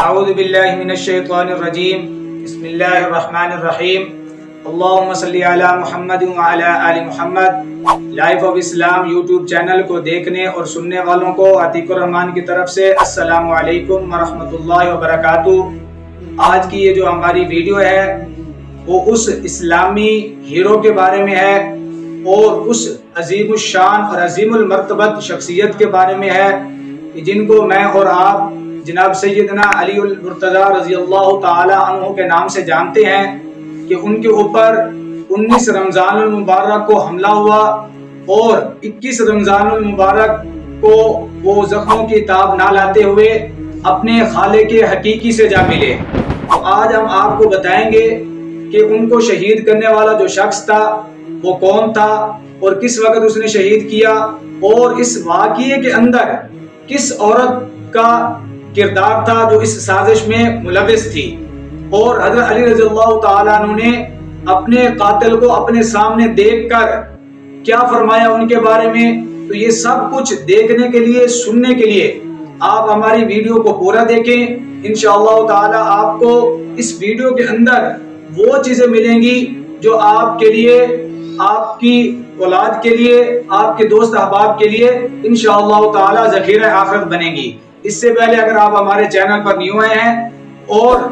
आऊज़ु बिल्लाहि मिनश शैतानिर रजीम बिस्मिल्लाहिर रहमानिर रहीम अल्लाहुम्मा सल्ली अला मुहम्मद व अला आलि Muhammad. Life of Islam YouTube channel को देखने और सुनने वालों को अतीकुर रहमान की तरफ से अस्सलामु अलैकुम व रहमतुल्लाहि व बरकातुहू। आज की ये जो हमारी वीडियो है वो उस इस्लामी हीरो के बारे में है और उस अजीम शान और अजीम मर्तबत शख्सियत के बारे में है कि जिनको मैं और आप जनाब सैयदना अली मुर्तज़ा रज़ियल्लाहु ताला अन्हु के नाम से जानते हैं कि उनके ऊपर 19 रमज़ान मुबारक को हमला हुआ और 21 रमज़ान मुबारक को वो जख्मों की ताब ना लाते हुए अपने खाले के हकीकी से जा मिले। तो आज हम आपको बताएंगे कि उनको शहीद करने वाला जो शख्स था वो कौन था और किस वक्त उसने शहीद किया और इस वाक़िए के अंदर किस औरत का किरदार था जो इस साजिश में मुलविस थी। और हज़रत अली रज़ियल्लाहु ताला अन्हु ने अपने कातिल को अपने सामने देखकर क्या फरमाया उनके बारे में, तो ये सब कुछ देखने के लिए सुनने के लिए आप हमारी वीडियो को पूरा देखें। इंशाअल्लाह ताला आपको इस वीडियो के अंदर वो चीज़ें मिलेंगी जो आपके लिए, आपकी औलाद के लिए, आपके दोस्त अहबाब के लिए इंशाअल्लाह ताला ज़खीरा आखिरत बनेगी। इससे पहले अगर आप हमारे चैनल पर न्यू आए हैं और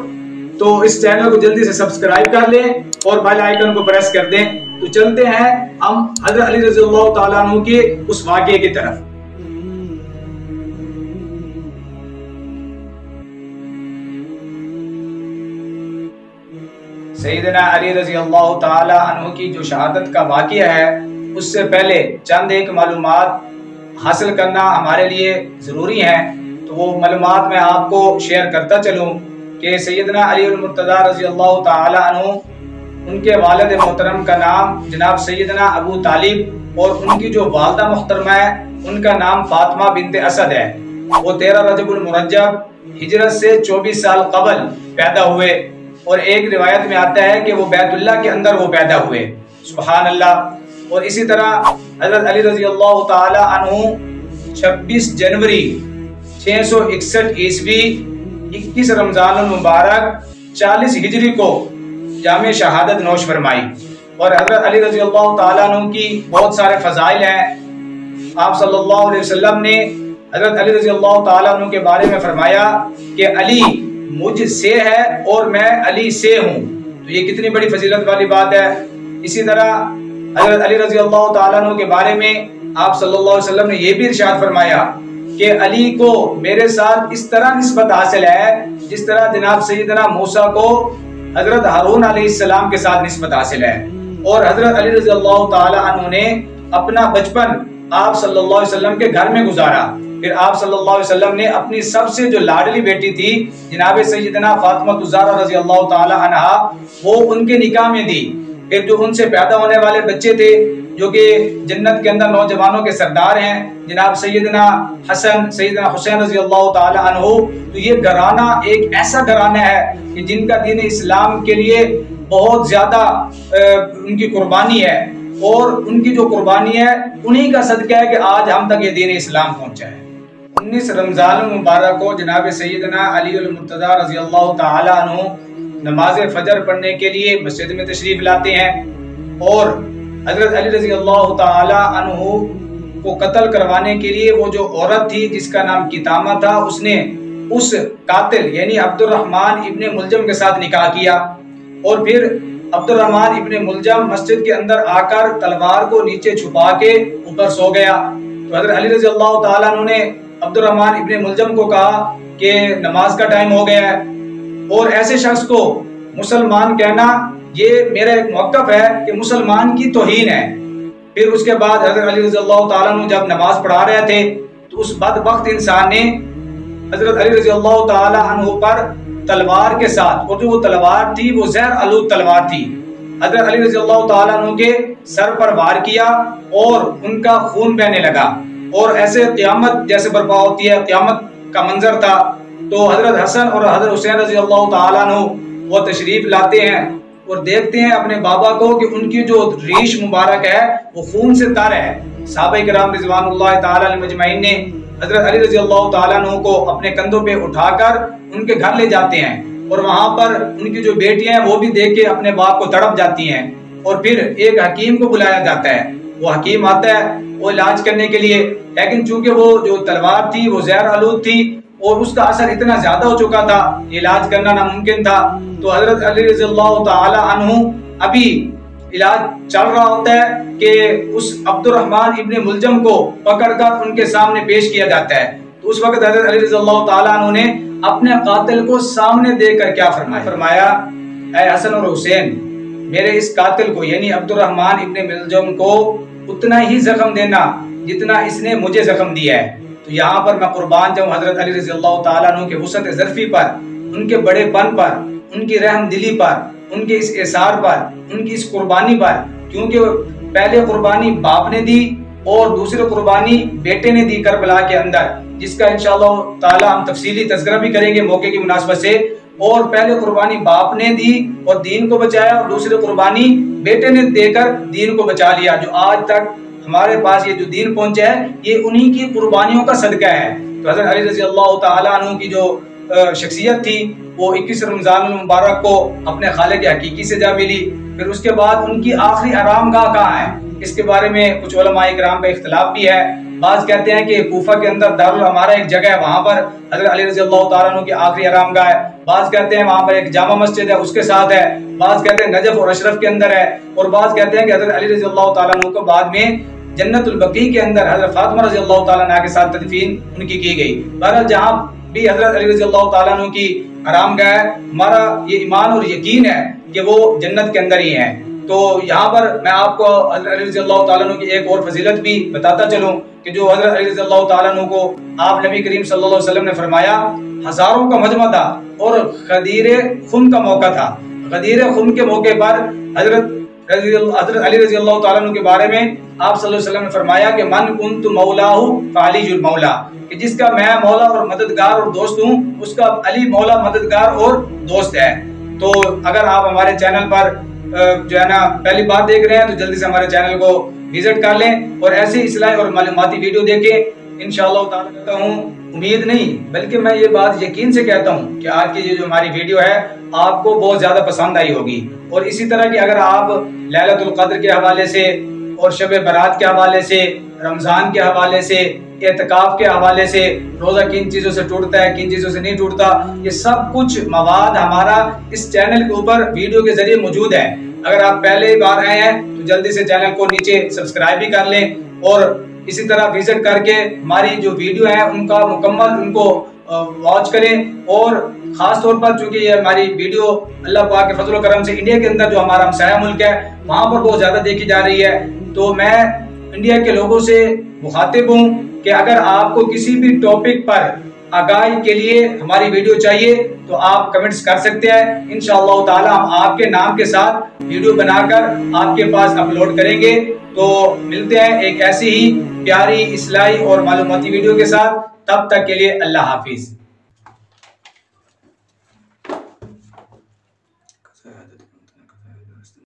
तो इस चैनल को जल्दी से सब्सक्राइब कर लें और बेल आइकन को प्रेस कर दें। तो चलते हैं हम हज़रत अली रज़ियल्लाहु ताला अन्हु के उस वाक़ये की तरफ। सैयदना अली रज़ियल्लाहु ताला अन्हु की जो शहादत का वाक़या है उससे पहले चंद एक मालूमात हासिल करना हमारे लिए ज़रूरी है, तो वो मालूमात मैं आपको शेयर करता चलूँ कि सैयदना अली मुर्तज़ा रज़ियल्लाहु ताला अन्हु, उनके वालिद मोहतरम का नाम जनाब सैयदना अबू तालिब और उनकी जो वालदा मोहतरमा है उनका नाम फातिमा बिनते असद है। वो 13 रजबुल मुरज्जब हिजरत से 24 साल कबल पैदा हुए और एक रिवायत में आता है कि वो बैतुल्ला के अंदर वो पैदा हुए। सुभान अल्लाह। और इसी तरह हज़रत अली रज़ियल्लाहु ताला अन्हु 26 जनवरी 661 ईस्वी 21 रमज़ान मुबारक 40 हिजरी को जामे शहादत नौश फरमाई। और हज़रत अली रज़ियल्लाहु ताला अन्हु की बहुत सारे फजाइल हैं। आप सल्लल्लाहु अलैहि वसल्लम ने हज़रत अली रज़ियल्लाहु ताला अन्हु के बारे में फरमाया कि अली मुझसे है और मैं अली से हूँ, तो ये कितनी बड़ी फजीलत वाली बात है। इसी तरह हज़रत अली रज़ियल्लाहु ताला अन्हु के बारे में आप सल्लल्लाहु अलैहि वसल्लम ने ये भी इरशाद फरमाया कि अली को मेरे साथ इस तरह निस्बत हासिल है जिस तरह जनाब सैयदना मूसा को हज़रत हारून अलैहिस्सलाम के साथ निस्बत हासिल है। और हज़रत अली रज़ियल्लाहु ताला अन्हु ने अपना बचपन आप सल्लल्लाहु अलैहि वसल्लम के घर में गुजारा। फिर आप सल्लल्लाहु अलैहि वसल्लम ने अपनी सबसे जो लाडली बेटी थी जनाब सैयदना फातिमा ज़हरा रज़ियल्लाहु ताला अन्हा, वो उनके निकाह में दी। फिर जो उनसे पैदा होने वाले बच्चे थे जो कि जन्नत के अंदर नौजवानों के सरदार हैं जनाब सैयदना हसन सैयदना हुसैन रज़ियल्लाहु ताला अन्हु, तो ये घराना एक ऐसा घराना है कि जिनका दीन इस्लाम के लिए बहुत ज़्यादा उनकी कुर्बानी है और उनकी जो कुर्बानी है उन्हीं का सदका है कि आज हम तक ये दीन इस्लाम पहुँचा है। 19 रमज़ान मुबारक को जनाब सैयदना अली मुर्तज़ा रज़ियल्लाहु ताला अन्हु नमाज फजर पढ़ने के लिए मस्जिद में तशरीफ़ लाते हैं और हज़रत अली रज़ियल्लाहु ताला अन्हु को कत्ल करवाने के लिए वो जो औरत थी जिसका नाम कितामा था उसने उस कातिल यानी अब्दुर रहमान इब्न मुलजम के साथ निकाह किया। और फिर अब्दुर रहमान इब्न मुलजम मस्जिद के अंदर आकर तलवार को नीचे छुपा के ऊपर सो गया। तो हज़रत अली रज़ियल्लाहु ताला अन्हु ने अब्दुर रहमान इब्न मुलजम को कहा कि नमाज का टाइम हो गया है और ऐसे शख्स को मुसलमान कहना ये मेरा एक मौक़िफ़ है कि मुसलमान की तौहीन है। फिर उसके बाद हज़रत अली रज़ियल्लाहु ताला अन्हु जब नमाज पढ़ा रहे थे तो उस बदबख्त इंसान ने हज़रत अली रज़ियल्लाहु ताला अन्हु पर तलवार के साथ, और जो वो तलवार थी वो जहर आलूद तलवार थी, हज़रत अली रज़ियल्लाहु ताला अन्हु के सर पर वार किया और उनका खून बहने लगा। और ऐसे क़यामत जैसे बर्पा होती है, क़यामत का मंजर था। तो हज़रत हसन और हज़रत हुसैन रज़ियल्लाहु ताला अन्हु वो तशरीफ़ लाते हैं और देखते हैं अपने बाबा को कि उनकी जो रीश मुबारक है वो खून से तर है। सहाबा-ए-किराम रिज़वानुल्लाह ताला अलैहिम अजमईन ने हज़रत अली रज़ियल्लाहु ताला अन्हु को अपने कंधों पर उठाकर उनके घर ले जाते हैं और वहाँ पर उनकी जो बेटियां हैं वो भी देख के अपने बाप को तड़प जाती हैं। और फिर एक हकीम को बुलाया जाता है, वो हकीम आता है वो इलाज करने के लिए, लेकिन चूंकि वो जो तलवार थी वो जहर आलूद थी और उसका असर इतना ज़्यादा हो चुका था इलाज करना नामुमकिन था। तो हज़रत अली रज़ियल्लाहु ताला अन्हु अभी इलाज चल रहा होता है कि उस अब्दुर रहमान इब्न मुलजम को पकड़कर उनके सामने पेश किया जाता है। तो उस वक्त हज़रत अली रज़ियल्लाहु ताला अन्हु ने अपने कातिल को सामने देखकर क्या फरमाया, फरमाया ए हसन और हुसैन, मेरे इस कातिल को यानी अब्दुर रहमान इब्न मुलजम को उतना ही जख्म देना जितना इसने मुझे जख्म दिया है। तो यहाँ पर मैं कुर्बान जाऊँ हजरत अली रज़ियल्लाहु ताला अन्हु के वसअत ज़र्फ़ी पर, उनके बड़ेपन पर, उनकी रहम दिली पर, उनके इस एसार पर, उनकी इस कुर्बानी पर, क्योंकि पहले कुर्बानी बाप ने दी और दूसरी कुर्बानी बेटे ने दी करबला के अंदर, जिसका इंशाअल्लाह ताला हम तफसीली तज़किरा भी करेंगे मौके की मुनासबत से। और पहले कुर्बानी बाप ने दी और दीन को बचाया और दूसरी कुर्बानी बेटे ने देकर दीन को बचा लिया। जो आज तक हमारे पास ये जो दीन पहुंचा है ये उन्हीं की कुर्बानियों का सदका है। तो हज़रत अली रज़ियल्लाहु ताला अन्हु की जो शख्सियत थी वो 21 रमज़ान मुबारक को अपने खालिक हकीकी से जा मिली। फिर उसके बाद उनकी आखिरी आराम गाह कहाँ है, इसके बारे में कुछ उलमाए किराम का इख्तिलाफ भी है। बाज कहते हैं कि कूफा के अंदर दारुल हमारा एक जगह है, वहाँ पर हज़रत अली रज़ियल्लाहु ताला अन्हु की आखिरी आराम गाह है। बाज कहते हैं वहाँ पर एक जामा मस्जिद है उसके साथ है, बाज कहते हैं नजफ़ और अशरफ के अंदर है, और बाज कहते हैं कि हज़रत अली रज़ियल्लाहु ताला अन्हु को बाद में जन्नतुल बक़ी के अंदर हज़रत फातिमा रज़ियल्लाहु ताला अन्हा के साथ तदफीन उनकी की गई। बहरहाल जहाँ भी हज़रत अली रज़ियल्लाहु ताला अन्हु की आराम गाह है हमारा ये ईमान और यकीन है कि वो जन्नत के अंदर ही हैं। तो यहाँ पर मैं आपको हज़रत अली रज़ियल्लाहु ताला अन्हु की एक और फजीलत भी बताता चलूँ कि जो हज़रत अली रज़ियल्लाहु ताला अन्हु को आप नबी करीम सल्लल्लाहु अलैहि वसल्लम ने फरमाया, हज़ारों का मजमा था और खदीर खुम का मौका था। खदीर खुम के मौके पर हज़रत अली रज़ियल्लाहु ताला अन्हु के बारे में आप सल्लल्लाहु अलैहि वसल्लम ने फरमाया कि मन कुंतु मौलाहु फ़अलीयुल मौला, कि जिसका मैं मौला और मददगार और दोस्त हूँ उसका अली मौला मददगार और दोस्त है। तो अगर आप हमारे चैनल पर जो है ना पहली बार देख रहे हैं तो जल्दी से हमारे चैनल को विजिट कर लें और ऐसे इस्लाही और मालूमाती वीडियो देखें। इंशाअल्लाह ताला कहता हूँ, उम्मीद नहीं बल्कि मैं ये बात यकीन से कहता हूँ कि आज की ये जो हमारी वीडियो है आपको बहुत ज़्यादा पसंद आई होगी। और इसी तरह की अगर आप लैलतुल क़द्र के हवाले से और शब बारात के हवाले से, रमज़ान के हवाले से, एहतिकाफ़ के हवाले से, रोज़ा किन चीज़ों से टूटता है किन चीज़ों से नहीं टूटता, ये सब कुछ मवाद हमारा इस चैनल के ऊपर वीडियो के ज़रिए मौजूद है। अगर आप पहले बार आए हैं तो जल्दी से चैनल को नीचे सब्सक्राइब भी कर लें और इसी तरह विजिट करके हमारी जो वीडियो है उनका मुकम्मल उनको वॉच करें। और ख़ास तौर पर चूँकि ये हमारी वीडियो अल्लाह पाक के फजल करम से इंडिया के अंदर जो हमारा हमसाया मुल्क है वहाँ पर बहुत ज़्यादा देखी जा रही है। तो मैं इंडिया के लोगों से मुखातिब हूँ कि अगर आपको किसी भी टॉपिक पर आगाही के लिए हमारी वीडियो चाहिए तो आप कमेंट्स कर सकते हैं। इंशाअल्लाह ताला हम आपके नाम के साथ वीडियो बनाकर आपके पास अपलोड करेंगे। तो मिलते हैं एक ऐसी ही प्यारी इस्लाही और मालूमाती वीडियो के साथ, तब तक के लिए अल्लाह हाफिज़।